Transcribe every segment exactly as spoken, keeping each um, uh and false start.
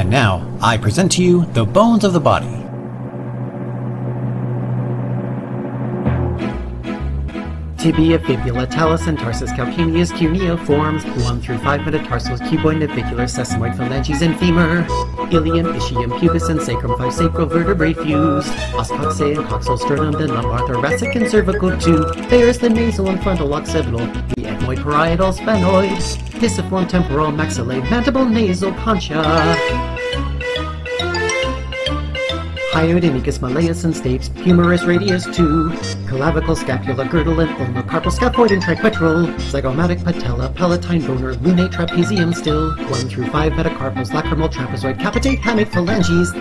And now, I present to you the bones of the body. Tibia, fibula, talus, and tarsus, calcaneus, cuneiforms, one through five metatarsals, cuboid, navicular, sesamoid, phalanges, and femur, ilium, ischium, pubis, and sacrum, five sacral vertebrae fused, os coxae and coxal, sternum, then lumbar, thoracic, and cervical too. There's the nasal and frontal, occipital, the ethmoid, parietal, sphenoid, pisiform, temporal, maxilla, mandible, nasal, concha. Hyoidemicus, malleus, and stapes, humerus, radius two, clavicle, scapula, girdle, and ulnocarpal, scaphoid, and triquetral, zygomatic, patella, palatine, vonar, lunate, trapezium, still, one through five, metacarpals, lacrimal, trapezoid, capitate, hammock, phalanges.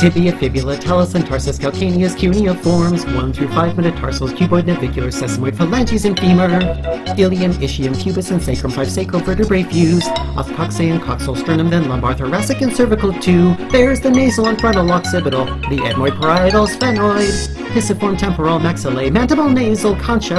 Tibia, fibula, talus, and tarsus, calcaneus, cuneiforms, one through five metatarsals, cuboid, navicular, sesamoid, phalanges, and femur, ilium, ischium, pubis, and sacrum, five sacral vertebrae fused, os coxae and coxal, sternum, then lumbar, thoracic, and cervical too. There's the nasal and frontal, occipital, the ethmoid, parietal, sphenoid, pisiform, temporal, maxillae, mandible, nasal, concha.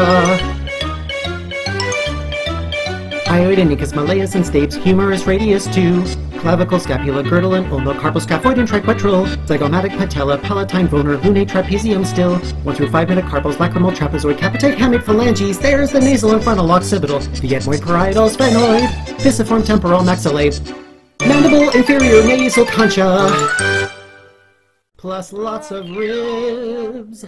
Hyoidemicus, malleus, and stapes, humerus, radius two, clavicle, scapula, girdle, and ulnocarpal, scaphoid, and triquetral, zygomatic, patella, palatine, vonar, lunate, trapezium, still, one through five metacarpals, lacrimal, trapezoid, capitate, hammock, phalanges. There's the nasal and frontal, occipital, the ethmoid, parietal, sphenoid, pisiform, temporal, maxillae, mandible, inferior, nasal, concha, plus lots of ribs.